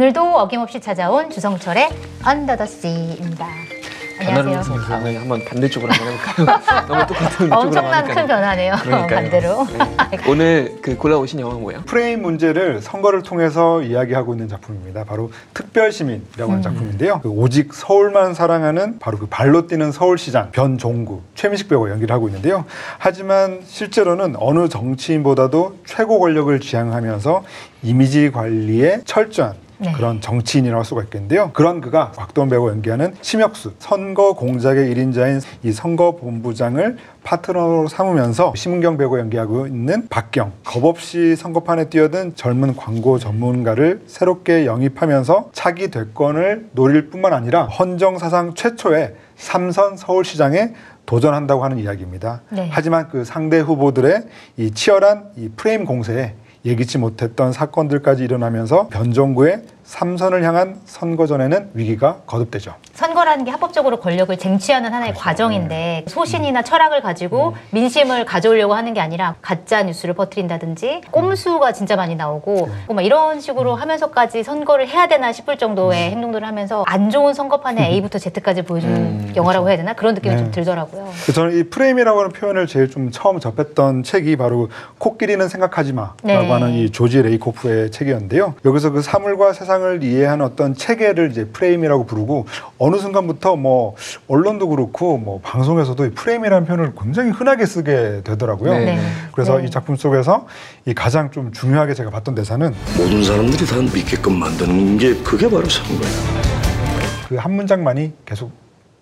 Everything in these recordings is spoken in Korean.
오늘도 어김없이 찾아온 주성철의 Under the SEE입니다. 안녕하세요. 반응이 한번 반대쪽으로 한번 해볼까요? 너무 똑같은 쪽으로. 엄청난 큰 변화네요. 그러니까요. 반대로. 네. 오늘 그 골라오신 영화는 뭐예요? 프레임 문제를 선거를 통해서 이야기하고 있는 작품입니다. 바로 특별시민이라고 하는 작품인데요. 그 오직 서울만 사랑하는 바로 그 발로 뛰는 서울시장 변종구, 최민식 배우가 연기를 하고 있는데요. 하지만 실제로는 어느 정치인보다도 최고 권력을 지향하면서 이미지 관리에 철저한 네. 그런 정치인이라고 할 수가 있겠는데요. 그런 그가 곽도원 배우가 연기하는 심혁수, 선거 공작의 1인자인 이 선거본부장을 파트너로 삼으면서 심은경 배우가 연기하고 있는 박경, 겁없이 선거판에 뛰어든 젊은 광고 전문가를 새롭게 영입하면서 차기 대권을 노릴 뿐만 아니라 헌정사상 최초의 3선 서울시장에 도전한다고 하는 이야기입니다. 네. 하지만 그 상대 후보들의 이 치열한 이 프레임 공세에 예기치 못했던 사건들까지 일어나면서 변종구의 3선을 향한 선거전에는 위기가 거듭되죠. 선거라는 게 합법적으로 권력을 쟁취하는 하나의 그렇죠. 과정인데 소신이나 철학을 가지고 민심을 가져오려고 하는 게 아니라 가짜 뉴스를 퍼뜨린다든지 꼼수가 진짜 많이 나오고 막 이런 식으로 하면서까지 선거를 해야 되나 싶을 정도의 행동들을 하면서 안 좋은 선거판에 A부터 Z까지 보여주는 영화라고 그렇죠. 해야 되나? 그런 느낌이 좀 들더라고요. 저는 이 프레임이라고 하는 표현을 제일 좀 처음 접했던 책이 바로 코끼리는 생각하지 마라고 하는 이 조지 레이코프의 책이었는데요. 여기서 그 사물과 세상 을 이해한 어떤 체계를 이제 프레임이라고 부르고 어느 순간부터 뭐 언론도 그렇고 뭐 방송에서도 이 프레임이라는 표현을 굉장히 흔하게 쓰게 되더라고요. 네. 그래서 이 작품 속에서 이 가장 좀 중요하게 제가 봤던 대사는 모든 사람들이 다 믿게끔 만드는 게 그게 바로 선거예요. 그 한 문장만이 계속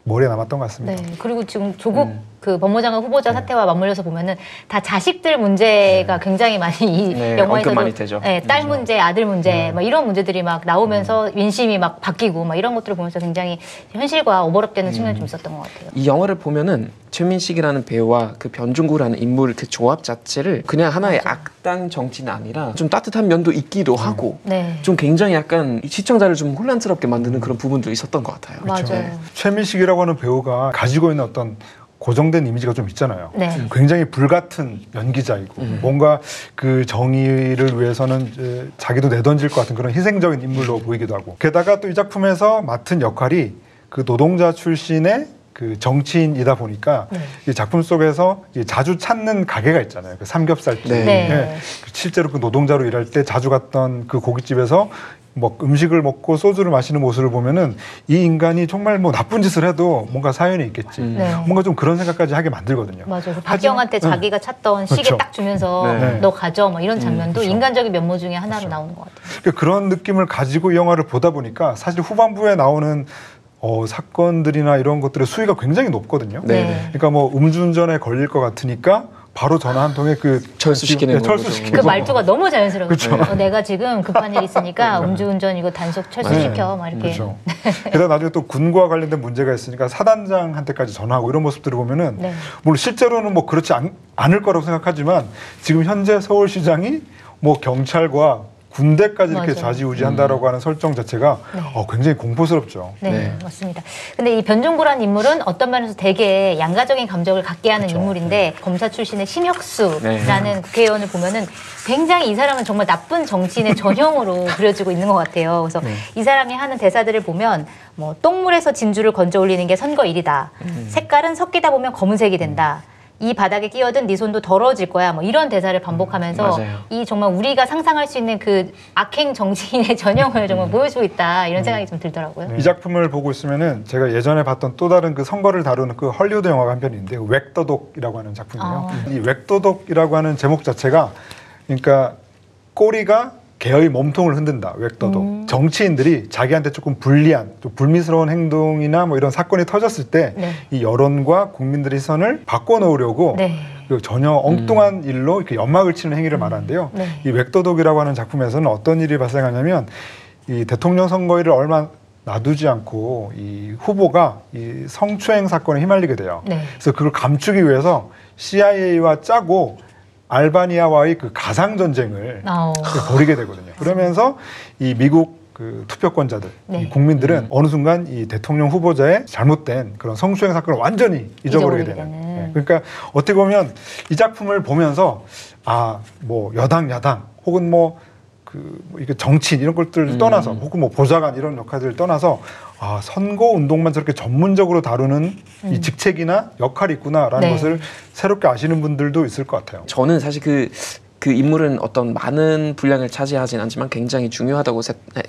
머리에 남았던 것 같습니다. 네. 그리고 지금 조국 그 법무장관 후보자 사태와 맞물려서 보면은 다 자식들 문제가 굉장히 많이 이 영화에서도 많이 되죠. 네, 딸 문제, 아들 문제, 막 이런 문제들이 막 나오면서 민심이 막 바뀌고 막 이런 것들을 보면서 굉장히 현실과 오버랩되는 측면이 좀 있었던 것 같아요. 이 영화를 보면은 최민식이라는 배우와 그 변종구라는 인물 그 조합 자체를 그냥 하나의 악당 정치는 아니라 좀 따뜻한 면도 있기도 하고 좀 굉장히 약간 시청자를 좀 혼란스럽게 만드는 그런 부분도 있었던 것 같아요. 그렇죠. 맞아요. 네. 최민식이라고 하는 배우가 가지고 있는 어떤 고정된 이미지가 좀 있잖아요. 굉장히 불같은 연기자이고 뭔가 그 정의를 위해서는 자기도 내던질 것 같은 그런 희생적인 인물로 보이기도 하고 게다가 또 이 작품에서 맡은 역할이 그 노동자 출신의 그 정치인이다 보니까 이 작품 속에서 자주 찾는 가게가 있잖아요. 그 삼겹살집. 실제로 그 노동자로 일할 때 자주 갔던 그 고깃집에서 뭐 음식을 먹고 소주를 마시는 모습을 보면은 이 인간이 정말 뭐 나쁜 짓을 해도 뭔가 사연이 있겠지. 뭔가 좀 그런 생각까지 하게 만들거든요. 맞아요. 그 박경한테 자기가 찾던 시계 그렇죠. 딱 주면서 너 가져 뭐 이런 장면도 그렇죠. 인간적인 면모 중에 하나로 그렇죠. 나오는 것 같아요. 그러니까 그런 느낌을 가지고 이 영화를 보다 보니까 사실 후반부에 나오는 사건들이나 이런 것들의 수위가 굉장히 높거든요. 그러니까 뭐 음주운전에 걸릴 것 같으니까 바로 전화 한 통에 그 철수시키는 그 말투가 너무 자연스러워요. 그렇죠. 내가 지금 급한 일이 있으니까 음주운전 이거 단속 철수시켜 막 이렇게. 그렇죠. 게다가 나중에 또 군과 관련된 문제가 있으니까 사단장한테까지 전화하고 이런 모습들을 보면은 물론 실제로는 뭐 그렇지 않을 거라고 생각하지만 지금 현재 서울시장이 뭐 경찰과 군대까지 이렇게 좌지우지한다라고 하는 설정 자체가 굉장히 공포스럽죠. 맞습니다. 근데 이 변종구란 인물은 어떤 면에서 되게 양가적인 감정을 갖게 하는 그렇죠. 인물인데 검사 출신의 심혁수라는 국회의원을 보면은 굉장히 이 사람은 정말 나쁜 정치인의 전형으로 그려지고 있는 것 같아요. 그래서 이 사람이 하는 대사들을 보면 뭐 똥물에서 진주를 건져 올리는 게 선거일이다. 색깔은 섞이다 보면 검은색이 된다. 이 바닥에 끼어든 네 손도 더러워질 거야. 뭐 이런 대사를 반복하면서 이 정말 우리가 상상할 수 있는 그 악행 정치인의 전형을 정말 보여주고 있다. 이런 생각이 좀 들더라고요. 이 작품을 보고 있으면은 제가 예전에 봤던 또 다른 그 선거를 다루는 그 헐리우드 영화가 한 편이 있는데 웩도독이라고 하는 작품이에요. 이 웩도독이라고 하는 제목 자체가 그러니까 꼬리가 개의 몸통을 흔든다. 웩도독. 정치인들이 자기한테 조금 불리한, 좀 불미스러운 행동이나 뭐 이런 사건이 터졌을 때 이 여론과 국민들의 시선을 바꿔놓으려고 전혀 엉뚱한 일로 이렇게 연막을 치는 행위를 말하는데요. 이 웩도독이라고 하는 작품에서는 어떤 일이 발생하냐면 이 대통령 선거일을 얼마 놔두지 않고 이 후보가 이 성추행 사건에 휘말리게 돼요. 그래서 그걸 감추기 위해서 CIA와 짜고 알바니아와의 그 가상 전쟁을 벌이게 되거든요. 그러면서 이 미국 그 투표권자들, 이 국민들은 어느 순간 이 대통령 후보자의 잘못된 그런 성추행 사건을 완전히 잊어버리게 되는. 그러니까 어떻게 보면 이 작품을 보면서 아, 뭐 여당, 야당 혹은 뭐 그 뭐 이게 정치인 이런 것들을 떠나서 혹은 뭐 보좌관 이런 역할들을 떠나서 아 선거 운동만 저렇게 전문적으로 다루는 이 직책이나 역할이 있구나라는 네. 것을 새롭게 아시는 분들도 있을 것 같아요. 저는 사실 그 인물은 어떤 많은 분량을 차지하진 않지만 굉장히 중요하다고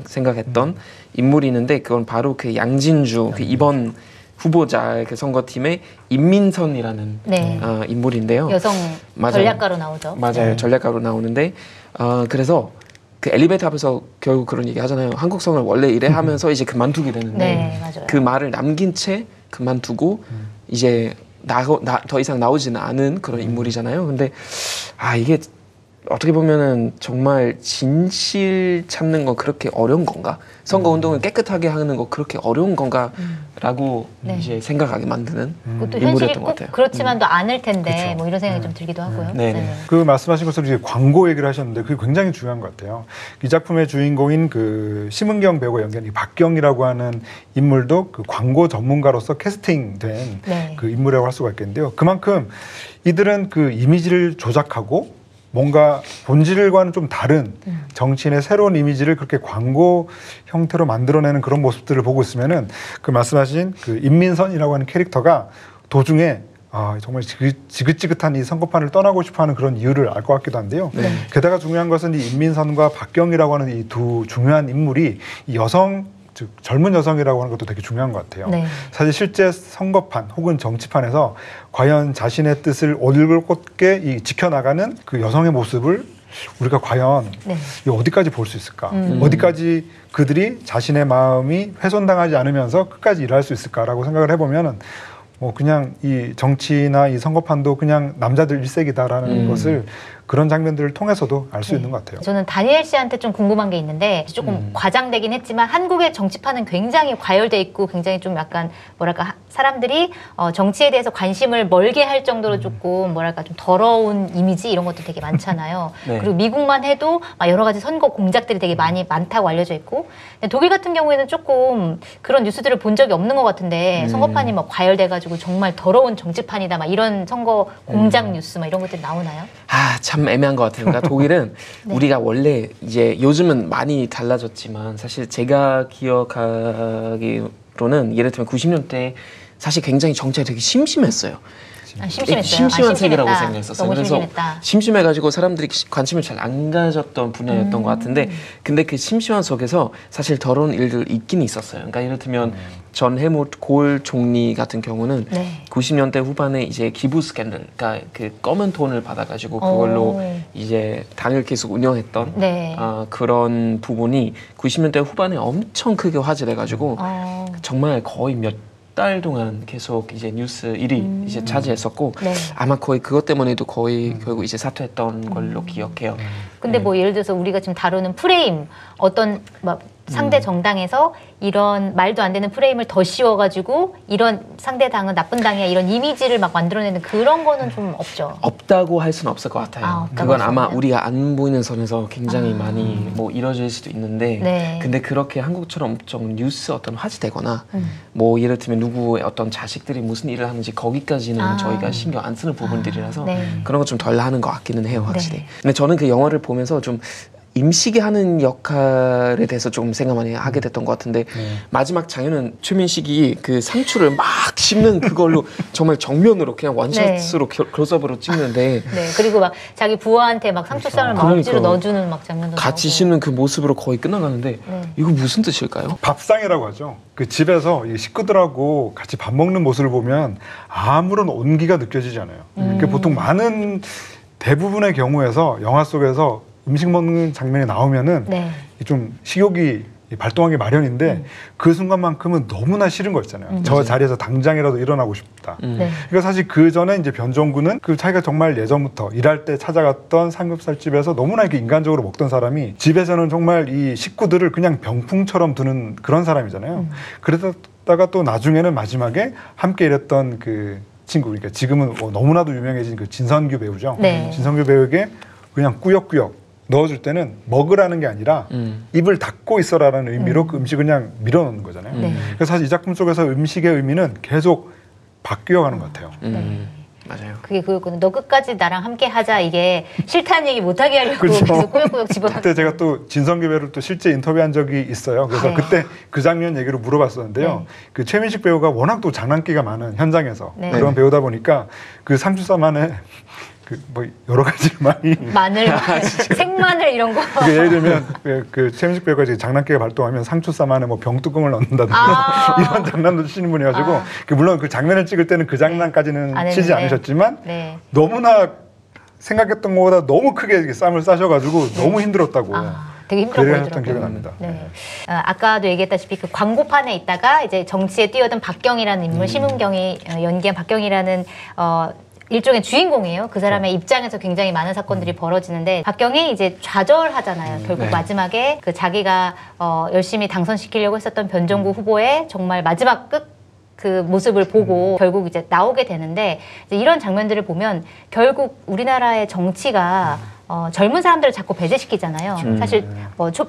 생각했던 인물이 있는데 그건 바로 그 양진주. 그 이번 후보자 그 선거팀의 임민선이라는 네. 인물인데요. 여성 맞아요. 전략가로 나오죠. 맞아요. 전략가로 나오는데 그래서 그 엘리베이터 앞에서 결국 그런 얘기 하잖아요. 한국선을 원래 이래 하면서 이제 그만두게 되는데 네, 맞아요. 그 말을 남긴 채 그만두고 이제 더 이상 나오지는 않은 그런 인물이잖아요. 근데 아 이게 어떻게 보면은 정말 진실 찾는 거 그렇게 어려운 건가? 선거 운동을 깨끗하게 하는 거 그렇게 어려운 건가라고 이제 생각하게 만드는 인물이었던 것 같아요. 그렇지만도 않을 텐데 그렇죠. 뭐 이런 생각이 좀 들기도 하고요. 네. 그 말씀하신 것처럼 이제 광고 얘기를 하셨는데 그게 굉장히 중요한 것 같아요. 이 작품의 주인공인 그 심은경 배우와 연기한 박경이라고 하는 인물도 그 광고 전문가로서 캐스팅된 그 인물이라고 할 수가 있겠는데요. 그만큼 이들은 그 이미지를 조작하고 뭔가 본질과는 좀 다른 정치인의 새로운 이미지를 그렇게 광고 형태로 만들어내는 그런 모습들을 보고 있으면은 그 말씀하신 그 임민선이라고 하는 캐릭터가 도중에 아, 정말 지긋지긋한 이 선거판을 떠나고 싶어하는 그런 이유를 알 것 같기도 한데요. 네. 게다가 중요한 것은 이 임민선과 박경이라고 하는 이 두 중요한 인물이 이 여성 즉 젊은 여성이라고 하는 것도 되게 중요한 것 같아요. 네. 사실 실제 선거판 혹은 정치판에서 과연 자신의 뜻을 올곧게 지켜나가는 그 여성의 모습을 우리가 과연 어디까지 볼 수 있을까? 어디까지 그들이 자신의 마음이 훼손당하지 않으면서 끝까지 일할 수 있을까라고 생각을 해보면은 뭐 그냥 이 정치나 이 선거판도 그냥 남자들 일색이다라는 것을 그런 장면들을 통해서도 알 수 있는 것 같아요. 저는 다니엘 씨한테 좀 궁금한 게 있는데 조금 과장되긴 했지만 한국의 정치판은 굉장히 과열돼 있고 굉장히 좀 약간 뭐랄까 사람들이 정치에 대해서 관심을 멀게 할 정도로 조금 뭐랄까 좀 더러운 이미지 이런 것도 되게 많잖아요. 네. 그리고 미국만 해도 막 여러 가지 선거 공작들이 되게 많다고 알려져 있고 근데 독일 같은 경우에는 조금 그런 뉴스들을 본 적이 없는 것 같은데 선거판이 막 과열돼가지고 정말 더러운 정치판이다 막 이런 선거 공작 뉴스 막 이런 것들 나오나요? 아, 참 애매한 것 같아요. 그러니까 독일은 네. 우리가 원래 이제 요즘은 많이 달라졌지만 사실 제가 기억하기로는 예를 들면 90년대 사실 굉장히 정치가 되게 심심했어요. 심심한 세계라고 생각했었어요. 그래서 심심해가지고 사람들이 관심을 잘 안 가졌던 분야였던 것 같은데 근데 그 심심한 속에서 사실 더러운 일들 있긴 있었어요. 그러니까 예를 들면 전혜모 골 총리 같은 경우는 90년대 후반에 이제 기부 스캔들, 그러니까 그 검은 돈을 받아가지고 그걸로 이제 당을 계속 운영했던 그런 부분이 90년대 후반에 엄청 크게 화제돼가지고 정말 거의 몇 달 동안 계속 이제 뉴스 1위 이제 차지했었고 아마 거의 그것 때문에도 거의 결국 이제 사퇴했던 걸로 기억해요. 근데 뭐 예를 들어서 우리가 지금 다루는 프레임 어떤 막 상대 정당에서 이런 말도 안 되는 프레임을 더 씌워가지고 이런 상대 당은 나쁜 당이야 이런 이미지를 막 만들어내는 그런 거는 좀 없죠. 없다고 할 수는 없을 것 같아요. 그건 아마 우리가 안 보이는 선에서 굉장히 많이 뭐 이뤄질 수도 있는데 근데 그렇게 한국처럼 좀 뉴스 어떤 화제되거나 뭐 예를 들면 누구의 어떤 자식들이 무슨 일을 하는지 거기까지는 저희가 신경 안 쓰는 부분들이라서 그런 거 좀 덜 하는 것 같기는 해요 확실히. 근데 저는 그 영화를 보면서 좀 임식이 하는 역할에 대해서 조금 생각 많이 하게 됐던 것 같은데 마지막 장면은 최민식이 그 상추를 막 씹는 그걸로 정말 정면으로 그냥 원샷으로 클로즈업으로 찍는데 그리고 막 자기 부하한테 막 상추쌈을 막 억지로 넣어주는 막 장면도 같이 나오고. 씹는 그 모습으로 거의 끝나가는데 이거 무슨 뜻일까요? 밥상이라고 하죠. 그 집에서 식구들하고 같이 밥 먹는 모습을 보면 아무런 온기가 느껴지지 않아요. 보통 많은 대부분의 경우에서 영화 속에서 음식 먹는 장면이 나오면은 좀 식욕이 발동하기 마련인데 그 순간만큼은 너무나 싫은 거 있잖아요. 저 자리에서 당장이라도 일어나고 싶다. 그러니까 사실 그 전에 이제 변종구는 그 자기가 정말 예전부터 일할 때 찾아갔던 삼겹살집에서 너무나 이렇게 인간적으로 먹던 사람이 집에서는 정말 이 식구들을 그냥 병풍처럼 두는 그런 사람이잖아요. 그러다가 또 나중에는 마지막에 함께 일했던 그 친구, 그러니까 지금은 너무나도 유명해진 그 진선규 배우죠. 진선규 배우에게 그냥 꾸역꾸역 넣어줄 때는 먹으라는 게 아니라 입을 닫고 있어라라는 의미로 그 음식을 그냥 밀어넣는 거잖아요. 그래서 사실 이 작품 속에서 음식의 의미는 계속 바뀌어가는 것 같아요. 맞아요. 그게 그거였거든. 너 끝까지 나랑 함께 하자. 이게 싫다는 얘기 못하게 하려고 그렇죠. 계속 꾸역꾸역 집어넣고. 그때 제가 또 진선규 배우를 또 실제 인터뷰한 적이 있어요. 그래서 네. 그때 그 장면 얘기를 물어봤었는데요. 네. 그 최민식 배우가 워낙 또 장난기가 많은 현장에서 네. 그런 배우다 보니까 그 3주사 만에 그 뭐 여러 가지 많이 마늘, 생마늘 이런 거. 예를 들면 그 최민식 배우가 이제 장난기가 발동하면 상추 쌈안에 뭐 병뚜껑을 넣는다든가 아 이런 장난도 치는 분이어가지고 아 그 물론 그 장면을 찍을 때는 그 장난까지는 네. 치지 않으셨지만 네. 너무나 생각했던 것보다 너무 크게 쌈을 싸셔가지고 네. 너무 힘들었다고. 아 되게 힘들어 보이더라고요. 기억이 납니다. 네. 네. 아까도 얘기했다시피 그 광고판에 있다가 이제 정치에 뛰어든 박경이라는 인물, 심은경이 연기한 박경이라는 일종의 주인공이에요. 그 사람의 입장에서 굉장히 많은 사건들이 벌어지는데 박경이 이제 좌절하잖아요. 결국 네. 마지막에 그 자기가 열심히 당선시키려고 했었던 변종국 후보의 정말 마지막 끝 그 모습을 보고 결국 이제 나오게 되는데 이제 이런 장면들을 보면 결국 우리나라의 정치가 젊은 사람들을 자꾸 배제시키잖아요. 사실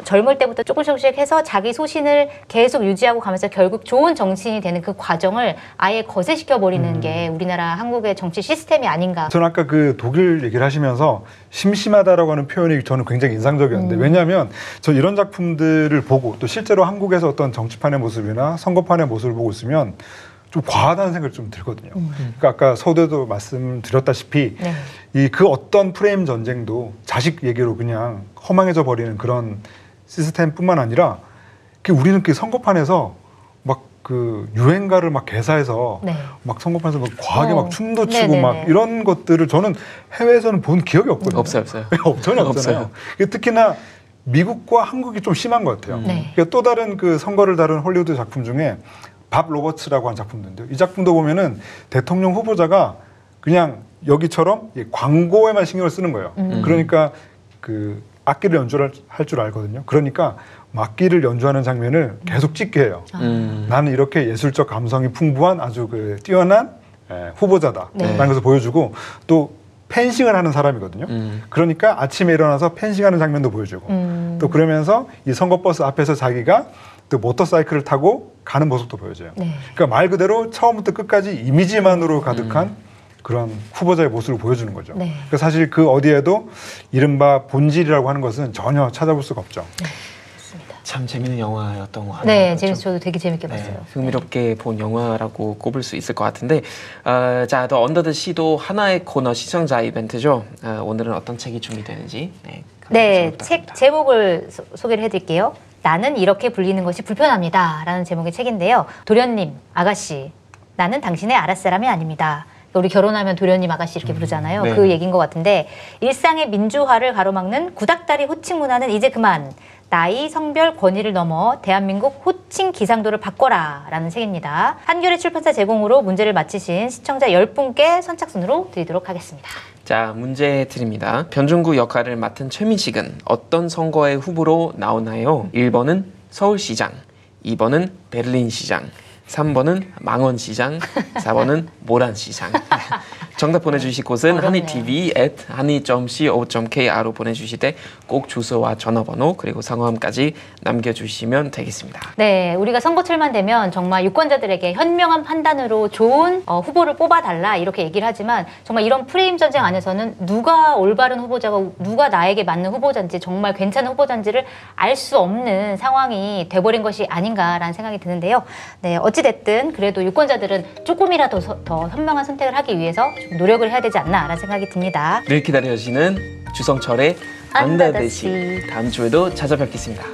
젊을 때부터 조금씩 해서 자기 소신을 계속 유지하고 가면서 결국 좋은 정치인이 되는 그 과정을 아예 거세시켜버리는 게 우리나라 한국의 정치 시스템이 아닌가. 저는 아까 그 독일 얘기를 하시면서 심심하다라고 하는 표현이 저는 굉장히 인상적이었는데 왜냐하면 저 이런 작품들을 보고 또 실제로 한국에서 어떤 정치판의 모습이나 선거판의 모습을 보고 있으면 좀 과하다는 생각이 좀 들거든요. 그러니까 아까 서두에도 말씀드렸다시피 네. 이 그 어떤 프레임 전쟁도 자식 얘기로 그냥 허망해져 버리는 그런 시스템뿐만 아니라 우리는 그 선거판에서 막 그 유행가를 막 개사해서 네. 막 선거판에서 막 과하게 막 춤도 추고 네네네. 막 이런 것들을 저는 해외에서는 본 기억이 없거든요. 없어요. 전혀 없어요. 특히나 미국과 한국이 좀 심한 것 같아요. 네. 그러니까 또 다른 그 선거를 다룬 헐리우드 작품 중에 밥 로버츠라고 한 작품인데요. 이 작품도 보면은 대통령 후보자가 그냥 여기처럼 광고에만 신경을 쓰는 거예요. 그러니까 그 악기를 연주할 줄 알거든요. 그러니까 악기를 연주하는 장면을 계속 찍게 해요. 나는 이렇게 예술적 감성이 풍부한 아주 그 뛰어난 후보자다. 라는 것을 보여주고 또 펜싱을 하는 사람이거든요. 그러니까 아침에 일어나서 펜싱하는 장면도 보여주고 또 그러면서 이 선거버스 앞에서 자기가 또 모터사이클을 타고 가는 모습도 보여줘요. 네. 그러니까 말 그대로 처음부터 끝까지 이미지만으로 가득한 그런 후보자의 모습을 보여주는 거죠. 네. 그러니까 사실 그 어디에도 이른바 본질이라고 하는 것은 전혀 찾아볼 수가 없죠. 네. 맞습니다. 참 재밌는 영화였던 것 같아요. 네, 재밌어요. 저도 되게 재밌게 봤어요. 네, 흥미롭게 본 영화라고 꼽을 수 있을 것 같은데 자, 또 언더 더 시도 하나의 코너 시청자 이벤트죠. 오늘은 어떤 책이 준비되는지 네, 책 제목을 소개를 해드릴게요. 나는 이렇게 불리는 것이 불편합니다 라는 제목의 책인데요. 도련님, 아가씨, 나는 당신의 아랫사람이 아닙니다. 우리 결혼하면 도련님, 아가씨 이렇게 부르잖아요. 네. 그 얘기인 것 같은데 일상의 민주화를 가로막는 구닥다리 호칭 문화는 이제 그만 나이, 성별, 권위를 넘어 대한민국 호칭 기상도를 바꿔라 라는 책입니다. 한겨레 출판사 제공으로 문제를 맞히신 시청자 10분께 선착순으로 드리도록 하겠습니다. 자, 문제 드립니다. 변준구 역할을 맡은 최민식은 어떤 선거의 후보로 나오나요? 1번은 서울시장, 2번은 베를린시장, 3번은 망원시장, 4번은 모란시장. 정답 보내주실 곳은 hanitv@hani.co.kr로 보내주실 때 꼭 주소와 전화번호 그리고 성함까지 남겨주시면 되겠습니다. 네, 우리가 선거철만 되면 정말 유권자들에게 현명한 판단으로 좋은 후보를 뽑아달라 이렇게 얘기를 하지만 정말 이런 프레임 전쟁 안에서는 누가 올바른 후보자가 누가 나에게 맞는 후보자인지 정말 괜찮은 후보자인지를 알 수 없는 상황이 돼버린 것이 아닌가라는 생각이 드는데요. 네, 어찌됐든 그래도 유권자들은 조금이라도 더 현명한 선택을 하기 위해서 노력을 해야 되지 않나라는 생각이 듭니다. 늘 기다려주시는 주성철의 Under the SEE 다음 주에도 찾아뵙겠습니다.